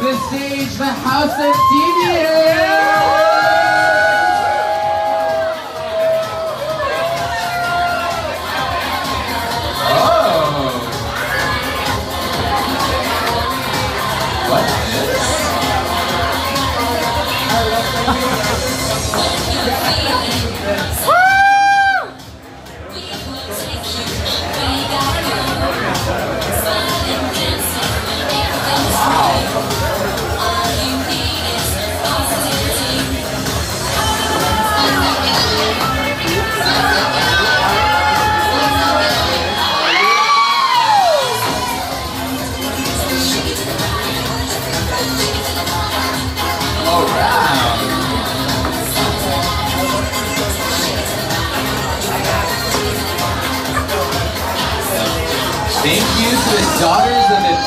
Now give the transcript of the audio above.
the stage, the Haüs of Deviance! Oh! What's this? Thank you to the daughters and the